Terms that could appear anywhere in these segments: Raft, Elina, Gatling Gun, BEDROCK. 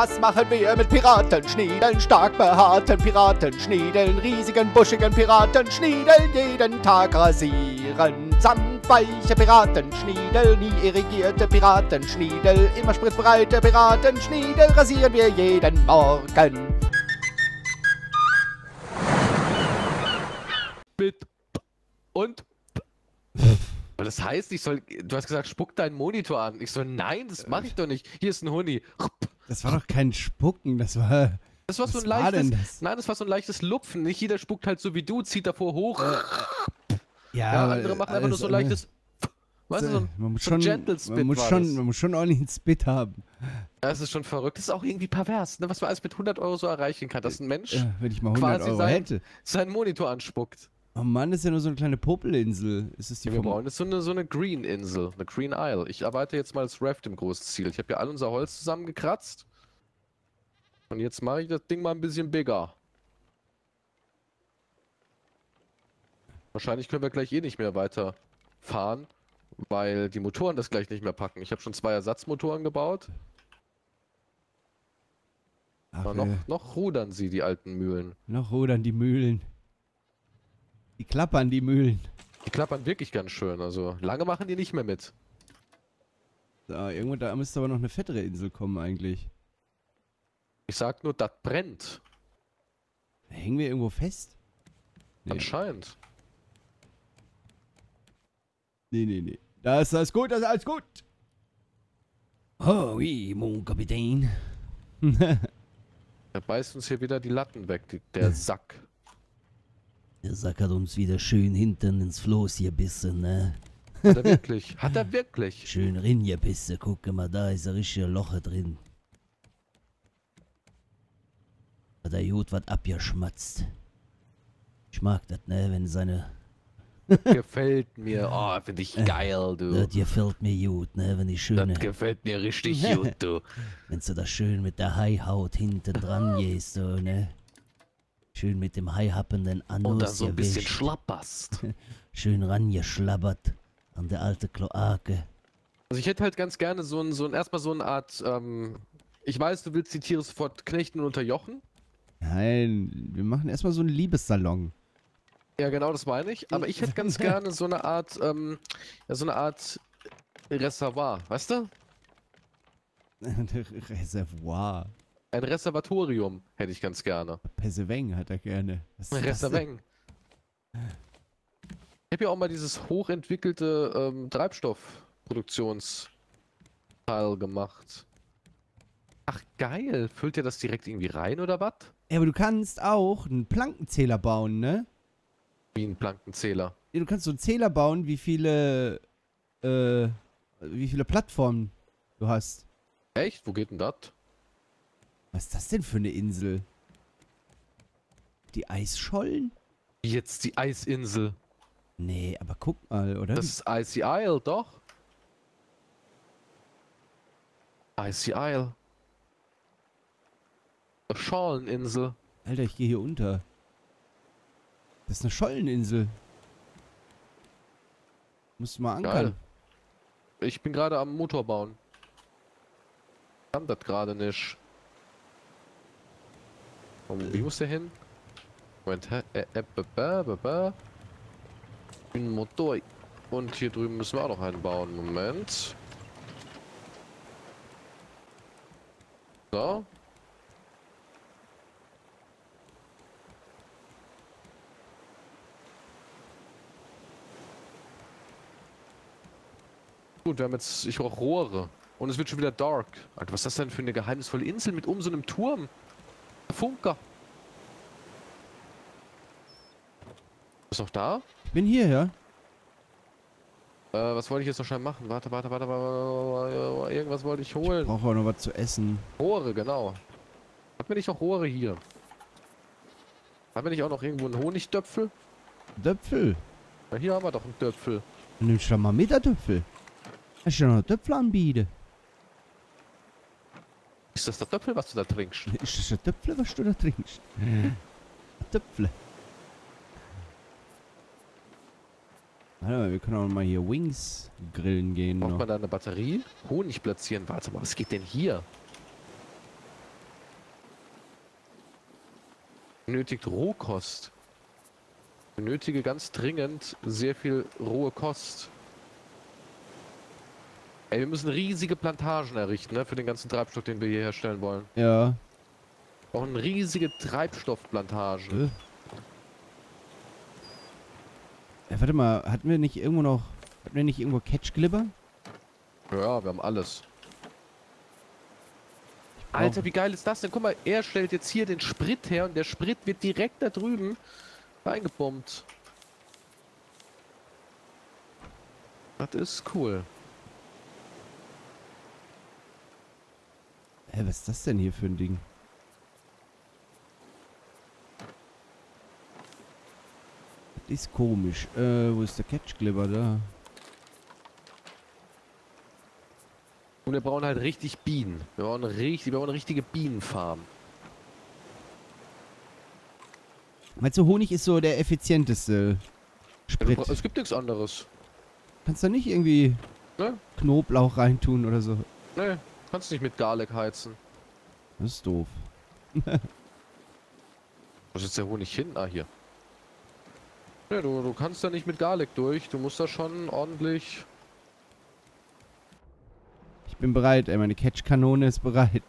Was machen wir mit Piraten? Schniedeln, stark behaarten Piraten, schniedeln, riesigen, buschigen Piraten, schniedeln, jeden Tag rasieren. Samtweiche Piraten, schniedeln, nie irrigierte Piraten, schniedeln, immer spritzbereite Piraten, schniedeln, rasieren wir jeden Morgen. Mit und das heißt, ich soll, du hast gesagt, spuck deinen Monitor an. Ich so, nein, das mache ich doch nicht. Hier ist ein Huni. Das war doch kein Spucken, das war... Das war so ein leichtes... Nein, das war so ein leichtes Lupfen. Nicht jeder spuckt halt so wie du, zieht davor hoch. Ja, andere machen einfach nur so ein leichtes... Weißt du, so ein Gentle Spit. Man muss schon ordentlich einen Spit haben. Das ist schon verrückt. Das ist auch irgendwie pervers, ne? Was man alles mit 100 Euro so erreichen kann. Dass ein Mensch wenn ich mal 100 quasi Euro hätte, seinen Monitor anspuckt. Oh Mann, das ist ja nur so eine kleine Popelinsel. Ist es die wir brauchen? Das ist so eine Green-Insel, eine Green Isle. Ich arbeite jetzt mal als Raft im großen Ziel. Ich habe ja all unser Holz zusammengekratzt. Und jetzt mache ich das Ding mal ein bisschen bigger. Wahrscheinlich können wir gleich eh nicht mehr weiterfahren, weil die Motoren das gleich nicht mehr packen. Ich habe schon 2 Ersatzmotoren gebaut. Aber noch rudern sie, die alten Mühlen. Noch rudern die Mühlen. Die klappern, die Mühlen. Die klappern wirklich ganz schön, also lange machen die nicht mehr mit. Da, irgendwo da müsste aber noch eine fettere Insel kommen eigentlich. Ich sag nur, das brennt. Da hängen wir irgendwo fest? Nee. Anscheinend. Nee. Da ist alles gut, das ist alles gut. Oh, oui, mon Kapitän. Da beißt uns hier wieder die Latten weg, der Sack. Der Sack hat uns wieder schön hinten ins Floß gebissen, ne? Hat er wirklich? Hat er wirklich? Schön rin gebissen, guck mal, da ist ein richtiger Loch drin. Hat der Jod was abgeschmatzt. Ich mag das, ne, wenn seine... Das gefällt mir, oh, finde ich geil, du. Das gefällt mir gut, ne, wenn die schöne... Das gefällt mir richtig gut, du. Wenn du da schön mit der Haihaut hinten dran gehst, so, ne? Schön mit dem haihappenden Anus und dann so ein bisschen schlapperst. Schön rangeschlabbert an der alte Kloake. Also ich hätte halt ganz gerne so eine Art, ich weiß, du willst die Tiere sofort knechten und unterjochen. Nein, wir machen erstmal so einen Liebessalon. Ja genau, das meine ich. Aber ich hätte ganz gerne so eine Art Reservoir, weißt du? Reservoir. Ein Reservatorium hätte ich ganz gerne. Peseweng hat er gerne. Reserveng. Ich habe ja auch mal dieses hochentwickelte Treibstoffproduktionsteil gemacht. Ach geil, füllt ihr das direkt irgendwie rein oder was? Ja, aber du kannst auch einen Plankenzähler bauen, ne? Wie einen Plankenzähler? Ja, du kannst so einen Zähler bauen, wie viele Plattformen du hast. Echt? Wo geht denn das? Was ist das denn für eine Insel? Die Eisschollen? Jetzt die Eisinsel. Nee, aber guck mal, oder? Das ist Icy Isle, doch. Icy Isle. Eine Scholleninsel. Alter, ich gehe hier unter. Das ist eine Scholleninsel. Musst du mal ankern. Geil. Ich bin gerade am Motor bauen. Ich kann das gerade nicht. Wie muss der hin? Moment, ein Motor. Und hier drüben müssen wir auch noch einen bauen. Moment. So. Gut, wir haben jetzt. Ich brauche Rohre. Und es wird schon wieder dark. Alter, was ist das denn für eine geheimnisvolle Insel mit so einem Turm? Funker. Bist du noch da? Ich bin hier, ja. Was wollte ich jetzt noch schnell machen? Warte. Irgendwas wollte ich holen. Ich brauche auch noch was zu essen. Rohre, genau. Hat mir nicht noch Rohre hier? Haben wir nicht auch noch irgendwo einen Honigdöpfel? Döpfel? Ja, hier haben wir doch einen Döpfel. Nimm schon mal mit, der Döpfel. Hast du schon noch einen Döpfel anbieten? Ist das der Töpfel, was du da trinkst? Ist das der Töpfel, was du da trinkst? Der Töpfel. Warte mal, wir können auch mal hier Wings grillen gehen. Braucht man da eine Batterie? Honig platzieren. Warte mal, was geht denn hier? benötigt Rohkost. Ich benötige ganz dringend sehr viel rohe Kost. Ey, wir müssen riesige Plantagen errichten, ne? Für den ganzen Treibstoff, den wir hier herstellen wollen. Ja. Wir brauchen riesige Treibstoffplantagen. Ja, warte mal, hatten wir nicht irgendwo Catch-Glibber? Ja, wir haben alles. Alter, wie geil ist das denn? Guck mal, er stellt jetzt hier den Sprit her und der Sprit wird direkt da drüben reingepumpt. Das ist cool. Hä, was ist das denn hier für ein Ding? Das ist komisch. Wo ist der Catch-Glibber da? Und wir brauchen halt richtig Bienen. Wir brauchen eine richtige Bienenfarm. Meinst du, Honig ist so der effizienteste Sprit? Ja, es gibt nichts anderes. Kannst du nicht irgendwie Knoblauch reintun oder so? Nee, kannst nicht mit Garlic heizen. Das ist doof. Wo ist jetzt der Honig hin? Ah, hier. Nee, du kannst da nicht mit Garlic durch. Du musst da schon ordentlich... Ich bin bereit, ey. Meine Catch-Kanone ist bereit.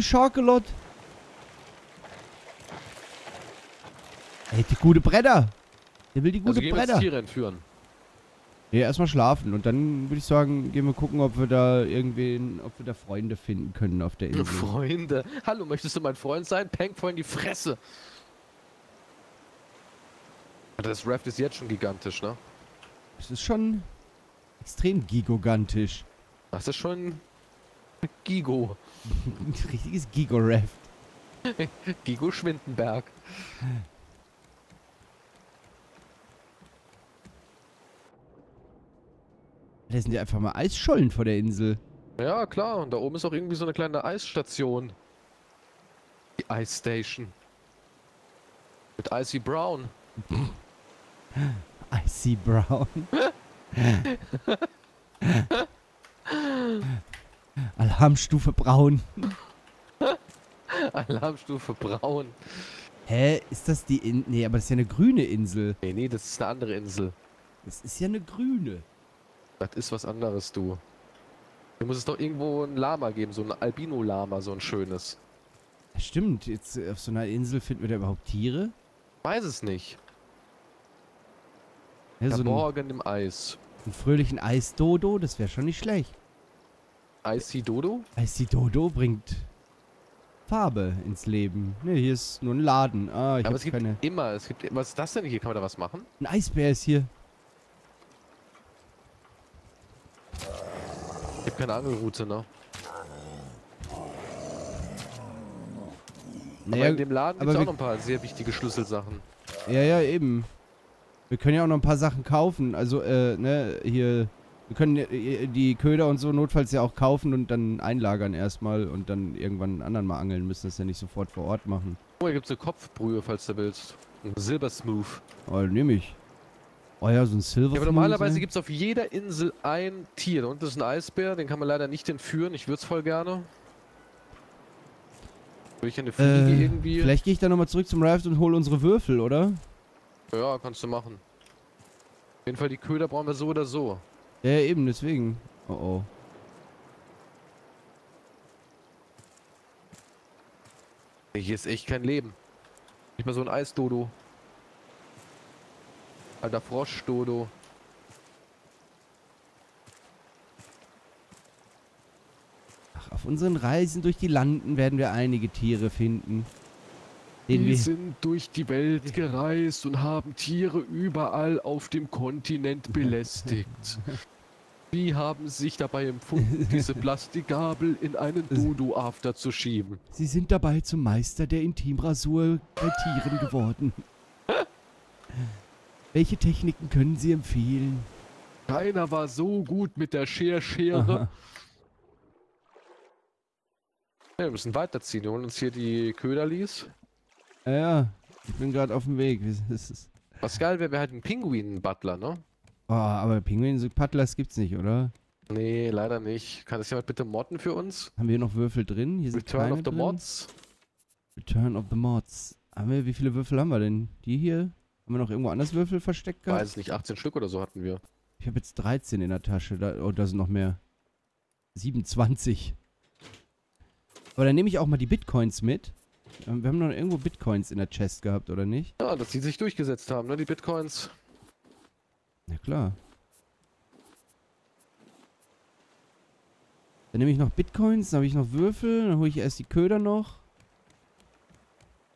Sharkalot. Ey, die gute Bretter. Der will die gute Bretter. Also gehen wir Tiere entführen. Ja, erstmal schlafen. Und dann würde ich sagen, gehen wir gucken, ob wir da irgendwen, ob wir da Freunde finden können auf der Insel. Freunde? Hallo, möchtest du mein Freund sein? Peng voll in die Fresse. Das Raft ist jetzt schon gigantisch, ne? Es ist schon... extrem gigantisch. Das ist schon Gigo. Ein richtiges Gigo-Raft. Gigo Schwindenberg. Da sind ja einfach mal Eisschollen vor der Insel. Ja, klar. Und da oben ist auch irgendwie so eine kleine Eisstation. Die Ice Station. Mit Icy Brown. Icy Brown. Alarmstufe braun. Alarmstufe braun. Hä? Ist das die Insel? Nee, aber das ist ja eine grüne Insel. Nee, nee, das ist eine andere Insel. Das ist ja eine grüne. Das ist was anderes, du. Hier muss es doch irgendwo ein Lama geben, so ein Albino-Lama, so ein schönes. Ja, stimmt, jetzt auf so einer Insel finden wir da überhaupt Tiere? Weiß es nicht. Ja, so morgen im Eis. Einen fröhlichen Eisdodo, das wäre schon nicht schlecht. Icy Dodo? Icy Dodo bringt Farbe ins Leben. Ne, hier ist nur ein Laden. Ah, ich habe keine. Es gibt immer. Was ist das denn hier? Kann man da was machen? Ein Eisbär ist hier. Ich habe keine Angelroute, ne? Naja, aber in dem Laden gibt es auch noch ein paar sehr wichtige Schlüsselsachen. Ja, ja, eben. Wir können ja auch noch ein paar Sachen kaufen, also, ne, hier, wir können die Köder und so notfalls ja auch kaufen und dann einlagern erstmal und dann irgendwann einen anderen mal angeln müssen, das ja nicht sofort vor Ort machen. Oh, hier gibt's eine Kopfbrühe, falls du willst. Ein Silbersmooth. Oh, nehm ich. Oh ja, so ein Silbersmooth. Ja, aber normalerweise gibt's auf jeder Insel ein Tier. Da unten ist ein Eisbär, den kann man leider nicht entführen, ich würde es voll gerne. Will ich eine Fliege irgendwie? Vielleicht gehe ich dann nochmal zurück zum Raft und hole unsere Würfel, oder? Ja, kannst du machen. Auf jeden Fall, die Köder brauchen wir so oder so. Ja, eben, deswegen. Oh, oh. Hier ist echt kein Leben. Nicht mal so ein Eisdodo. Alter Froschdodo. Ach, auf unseren Reisen durch die Landen werden wir einige Tiere finden. Wir sind durch die Welt gereist und haben Tiere überall auf dem Kontinent belästigt. Wie haben sie sich dabei empfunden, diese Plastikgabel in einen Dodo-After zu schieben? Sie sind dabei zum Meister der Intimrasur bei Tieren geworden. Welche Techniken können Sie empfehlen? Keiner war so gut mit der Schere. Ja, wir müssen weiterziehen. Wir holen uns hier die Köderlis. Ja, ja, ich bin gerade auf dem Weg. Was geil wäre, wir halt einen Pinguin-Butler, ne? Oh, aber Pinguin-Butlers gibt's nicht, oder? Nee, leider nicht. Kann das jemand bitte modden für uns? Haben wir hier noch Würfel drin? Hier sind Return of the Mods. Return of the Mods. Haben wir, wie viele Würfel haben wir denn? Die hier? Haben wir noch irgendwo anders Würfel versteckt gehabt? Weiß nicht, 18 Stück oder so hatten wir. Ich habe jetzt 13 in der Tasche. Da sind noch mehr. 27. Aber dann nehme ich auch mal die Bitcoins mit. Wir haben noch irgendwo Bitcoins in der Chest gehabt, oder nicht? Ja, dass die sich durchgesetzt haben, ne, die Bitcoins. Na klar. Dann nehme ich noch Bitcoins, dann habe ich noch Würfel, dann hole ich erst die Köder noch.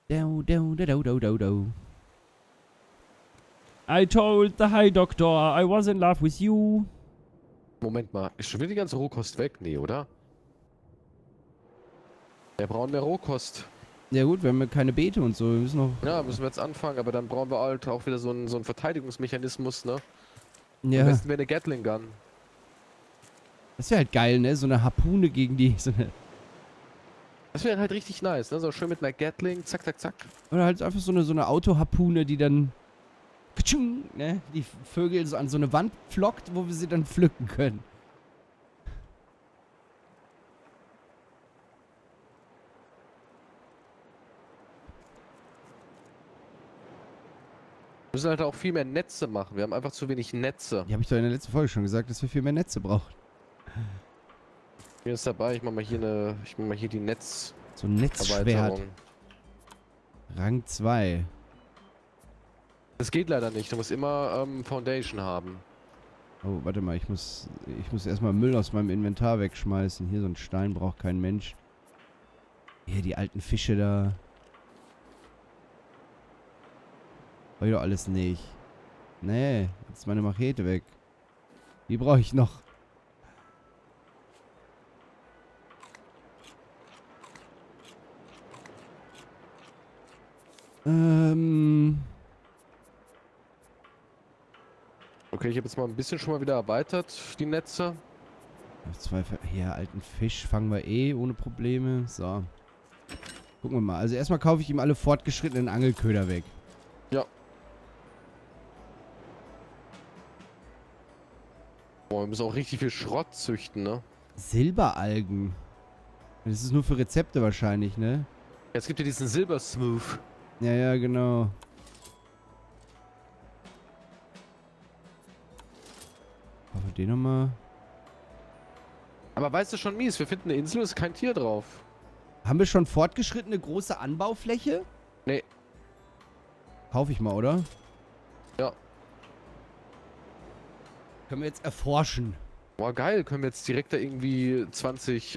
I told the High Doctor, I was in love with you. Moment mal, ist schon wieder die ganze Rohkost weg? Nee, oder? Wir brauchen mehr Rohkost. Ja gut, wir haben ja keine Beete und so, wir müssen noch... Ja, müssen wir jetzt anfangen, aber dann brauchen wir halt auch wieder so einen Verteidigungsmechanismus, ne? Ja. Am besten wäre eine Gatling Gun. Das wäre halt geil, ne? So eine Harpune gegen die... Das wäre halt richtig nice, ne? So schön mit einer Gatling, zack, zack, zack. Oder halt einfach so eine Auto-Harpune, die dann... Katschung, ne? Die Vögel so an so eine Wand flockt, wo wir sie dann pflücken können. Wir müssen halt auch viel mehr Netze machen. Wir haben einfach zu wenig Netze. Ja, habe ich doch in der letzten Folge schon gesagt, dass wir viel mehr Netze brauchen. Hier ist dabei. Ich mach mal hier die Netz. So ein Netzschwert. Rang 2. Das geht leider nicht. Du musst immer Foundation haben. Oh, warte mal. Ich muss erstmal Müll aus meinem Inventar wegschmeißen. Hier so ein Stein braucht kein Mensch. Hier die alten Fische da. Brauche ich doch alles nicht. Nee, jetzt ist meine Machete weg. Die brauche ich noch. Okay, ich habe jetzt mal ein bisschen schon mal wieder erweitert, die Netze. Ja, alten Fisch fangen wir eh ohne Probleme. So. Gucken wir mal. Also erstmal kaufe ich ihm alle fortgeschrittenen Angelköder weg. Ja. Boah, wir müssen auch richtig viel Schrott züchten, ne? Silberalgen. Das ist nur für Rezepte wahrscheinlich, ne? Jetzt gibt ja diesen Silbersmooth. Ja, ja, genau. Machen wir den nochmal. Aber weißt du schon, mies, wir finden eine Insel, ist kein Tier drauf. Haben wir schon fortgeschrittene große Anbaufläche? Nee. Kaufe ich mal, oder? Ja. Können wir jetzt erforschen. Boah, geil. Können wir jetzt direkt da irgendwie 20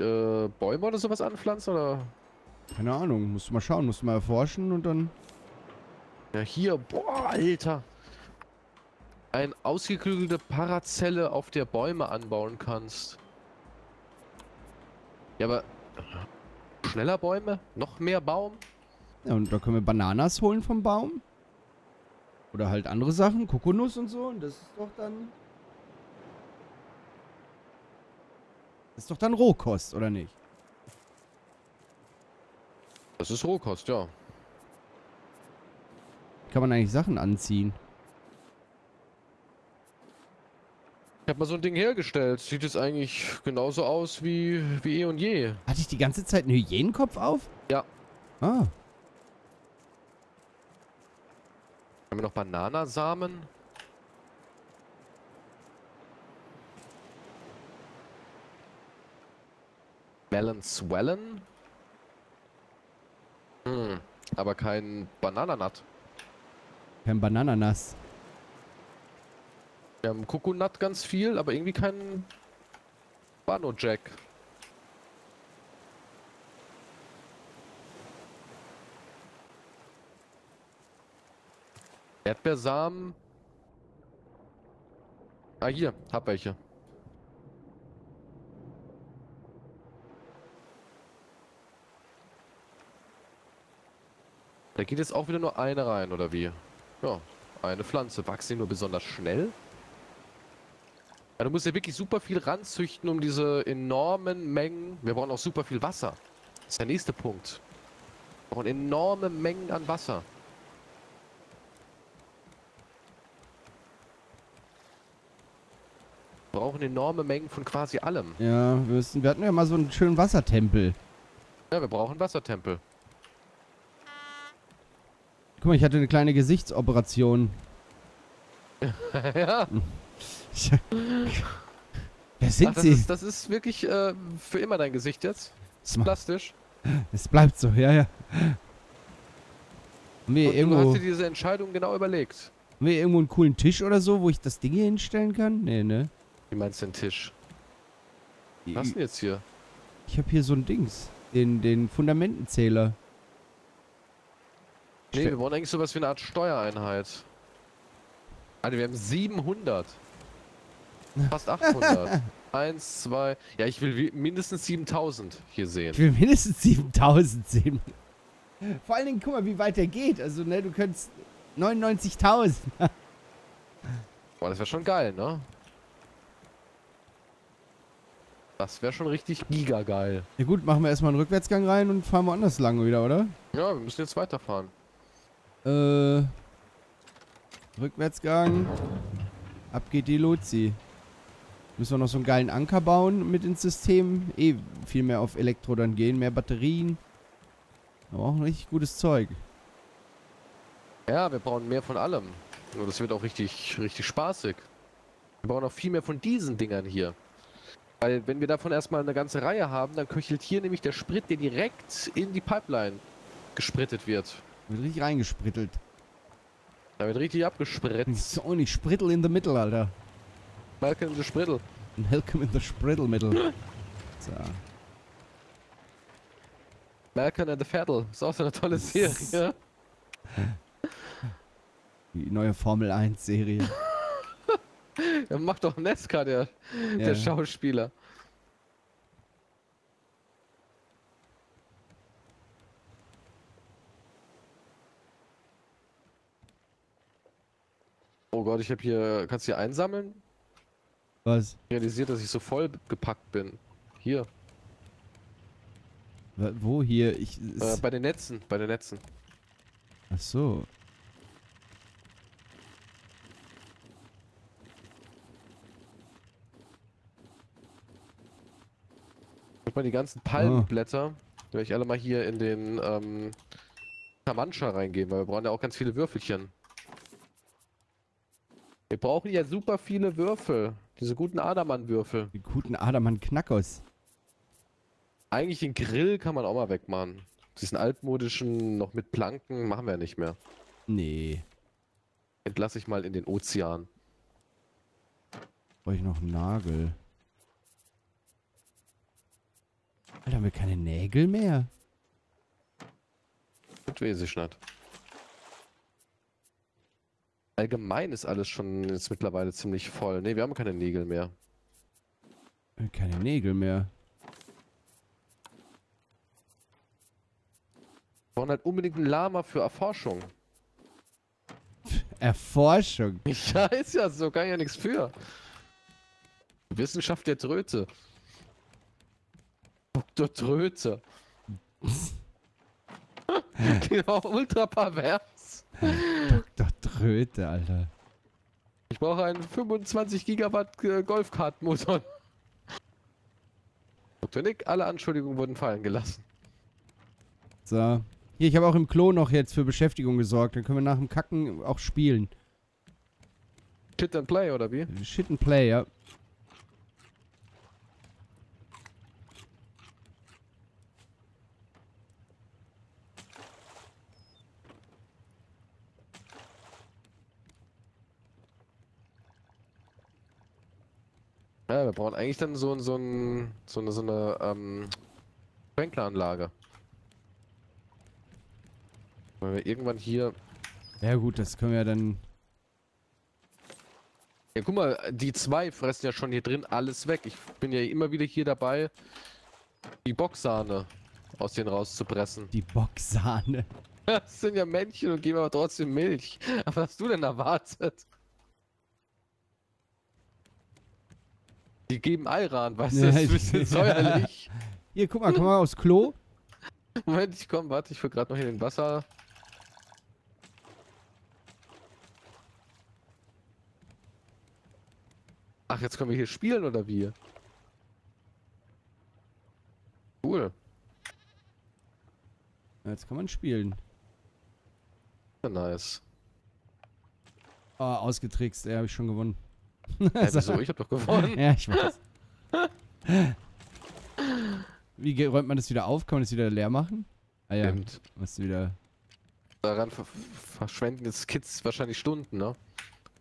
Bäume oder sowas anpflanzen, oder? Keine Ahnung. Musst du mal schauen. Musst du mal erforschen und dann... Ja, hier. Boah, Alter. Eine ausgeklügelte Parazelle, auf der Bäume anbauen kannst. Ja, aber... Schneller Bäume? Noch mehr Baum? Ja, und da können wir Bananas holen vom Baum. Oder halt andere Sachen, Kokonuss und so. Und das ist doch dann... Das ist doch dann Rohkost, oder nicht? Das ist Rohkost, ja. Kann man eigentlich Sachen anziehen? Ich habe mal so ein Ding hergestellt. Sieht es eigentlich genauso aus wie eh und je. Hatte ich die ganze Zeit einen Hyänenkopf auf? Ja. Ah. Haben wir noch Bananasamen? Melon Swellen? Hm, aber kein Banananut. Kein Banananas. Wir haben Kokonut ganz viel, aber irgendwie kein Bano-Jack. Erdbeersamen. Ah, hier, hab welche. Da geht jetzt auch wieder nur eine rein, oder wie? Ja, eine Pflanze. Wachsen die nur besonders schnell? Ja, du musst ja wirklich super viel ranzüchten, um diese enormen Mengen... Wir brauchen auch super viel Wasser. Das ist der nächste Punkt. Wir brauchen enorme Mengen an Wasser. brauchen enorme Mengen von quasi allem. Ja, wir hatten ja mal so einen schönen Wassertempel. Ja, wir brauchen einen Wassertempel. Guck mal, ich hatte eine kleine Gesichtsoperation. Ja. Wer sind Sie? Das ist wirklich für immer dein Gesicht jetzt. Ist plastisch. Es bleibt so, ja, ja. Du hast dir diese Entscheidung genau überlegt. Haben wir irgendwo einen coolen Tisch oder so, wo ich das Ding hier hinstellen kann? Nee, ne? Wie meinst du den Tisch? Was denn jetzt hier? Ich habe hier so ein Dings. Den Fundamentenzähler. Nee, wir wollen eigentlich sowas wie eine Art Steuereinheit. Alter, wir haben 700. Fast 800. 1, 2... Ja, ich will mindestens 7000 hier sehen. Ich will mindestens 7000 sehen. Vor allen Dingen, guck mal, wie weit der geht. Also, ne, du könntest... 99.000. Boah, das wäre schon geil, ne? Das wäre schon richtig gigageil. Ja gut, machen wir erstmal einen Rückwärtsgang rein und fahren woanders lang wieder, oder? Ja, wir müssen jetzt weiterfahren. Rückwärtsgang. Ab geht die Luzi. Müssen wir noch so einen geilen Anker bauen mit ins System. Viel mehr auf Elektro dann gehen, mehr Batterien. Aber auch richtig gutes Zeug. Ja, wir brauchen mehr von allem. Und das wird auch richtig, richtig spaßig. Wir brauchen auch viel mehr von diesen Dingern hier. Weil wenn wir davon erstmal eine ganze Reihe haben, dann köchelt hier nämlich der Sprit, der direkt in die Pipeline gesprittet wird. Wird richtig reingesprittelt. Da wird richtig abgespritzt. Oh, nicht Sprittel in the middle, Alter. Welcome in the Sprittel. Welcome in the Sprittel middle. So. Malcolm and the Vettel. Ist auch so eine tolle Serie. Die neue Formel 1 Serie. Ja, macht doch Nesca, der Schauspieler. Oh Gott, ich habe hier... Kannst du hier einsammeln? Was? Ich realisiere, dass ich so voll gepackt bin. Hier. Wo hier? Bei den Netzen, bei den Netzen. Ach so. Die ganzen Palmenblätter, die werde ich alle mal hier in den Tamancha reingeben, weil wir brauchen ja auch ganz viele Würfelchen. Wir brauchen ja super viele Würfel. Diese guten Adermann-Würfel. Die guten Adermann-Knackos. Eigentlich den Grill kann man auch mal wegmachen. Diesen altmodischen, noch mit Planken, machen wir ja nicht mehr. Nee. Entlasse ich mal in den Ozean. Brauche ich noch einen Nagel. Alter, haben wir keine Nägel mehr? Das weiß ich nicht. Allgemein ist alles schon jetzt mittlerweile ziemlich voll. Ne, wir haben keine Nägel mehr. Keine Nägel mehr. Wir brauchen halt unbedingt einen Lama für Erforschung. Erforschung? Ja, ist ja so. Kann ich ja nichts für. Wissenschaft der Tröte. Dr. Tröte. Genau, ultra pervers. Dr. Tröte, Alter. Ich brauche einen 25 Gigawatt Golfkartmotor. Dr. Nick, alle Anschuldigungen wurden fallen gelassen. So. Hier, ich habe auch im Klo noch jetzt für Beschäftigung gesorgt. Dann können wir nach dem Kacken auch spielen. Shit and Play, oder wie? Shit and Play, ja. Ja, wir brauchen eigentlich dann so eine Sprenkleranlage. Weil wir irgendwann hier... Ja gut, das können wir dann... Ja guck mal, die zwei fressen ja schon hier drin alles weg. Ich bin ja immer wieder hier dabei, die Bocksahne aus denen rauszupressen. Die Bocksahne? Das sind ja Männchen und geben aber trotzdem Milch. Aber was hast du denn erwartet? Die geben Eiran, weißt du, das ist ein bisschen säuerlich. Hier, guck mal, komm mal aufs Klo. Moment, ich komm, warte, ich will gerade noch hier den Wasser. Ach, Ach, jetzt können wir hier spielen, oder wie? Cool. Jetzt kann man spielen. Ja, nice. Oh, ausgetrickst. Ja, habe ich schon gewonnen. Ja, wieso? Ich habe doch gewonnen. Ja, ich weiß. Wie räumt man das wieder auf? Kann man das wieder leer machen? Ah ja, musst du wieder... Daran verschwenden jetzt Kids wahrscheinlich Stunden, ne?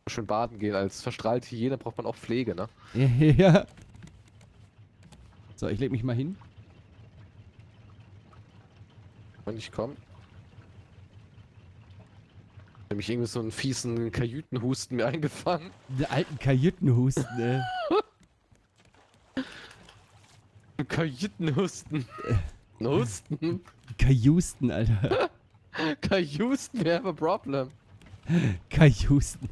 Schön baden gehen. Als verstrahlte Hygiene braucht man auch Pflege, ne? Ja. So, ich leg mich mal hin. Und ich komm. Nämlich irgendwie so einen fiesen Kajütenhusten mir eingefangen. Den alten Kajütenhusten, ne? Kajütenhusten. Husten? Kajusten, Alter. Kajusten, we have a problem. Kajusten.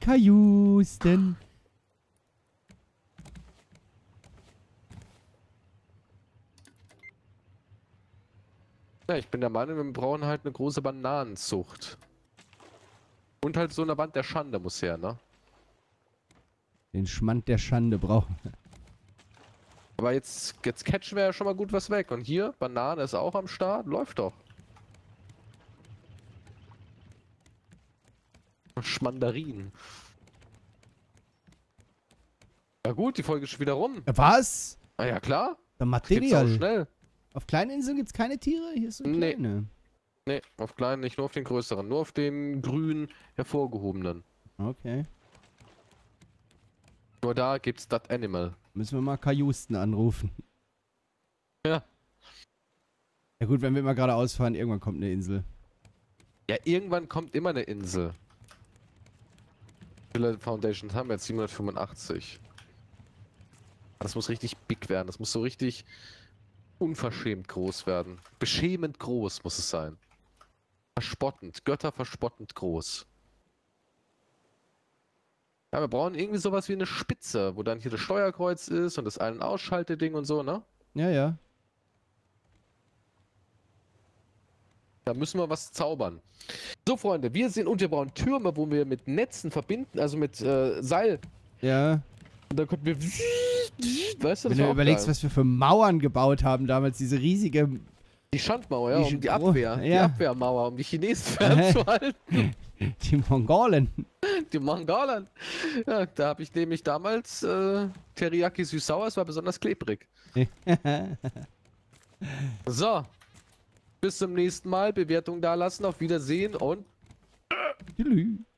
Kajusten. Ja, ich bin der Meinung, wir brauchen halt eine große Bananenzucht. Und halt so eine Wand der Schande muss her, ne? Den Schmand der Schande brauchen wir. Aber jetzt catchen wir ja schon mal gut was weg. Und hier, Banane ist auch am Start. Läuft doch. Schmandarin. Ja gut, die Folge ist schon wieder rum. Was? Na ja, klar. Das Material. Auch schnell. Auf kleinen Inseln gibt es keine Tiere? Hier ist so kleine. Nee, auf kleinen nicht. Nur auf den größeren. Nur auf den grünen, hervorgehobenen. Okay. Nur da gibt's das Animal. Müssen wir mal Kajusten anrufen. Ja. Ja gut, wenn wir immer geradeaus fahren, irgendwann kommt eine Insel. Ja, irgendwann kommt immer eine Insel. Wie viele Foundations haben wir jetzt? 785. Das muss richtig big werden. Das muss so richtig unverschämt groß werden. Beschämend groß muss es sein. Verspottend. Götterverspottend groß. Ja, wir brauchen irgendwie sowas wie eine Spitze, wo dann hier das Steuerkreuz ist und das Ein- und Ausschalteding und so, ne? Ja. Da müssen wir was zaubern. So, Freunde, wir sehen, und wir brauchen Türme, wo wir mit Netzen verbinden, also mit Seil. Ja. Und dann konnten wir... Weißt du, das wenn du überlegst, geil, was wir für Mauern gebaut haben damals, diese riesige... Die Schandmauer, ja, um die Abwehr. Ja. Die Abwehrmauer, um die Chinesen fernzuhalten. Die Mongolen. Die Mongolen. Ja, da habe ich nämlich damals Teriyaki süß-sauer, es war besonders klebrig. So. Bis zum nächsten Mal. Bewertung da lassen. Auf Wiedersehen und... Tschüss.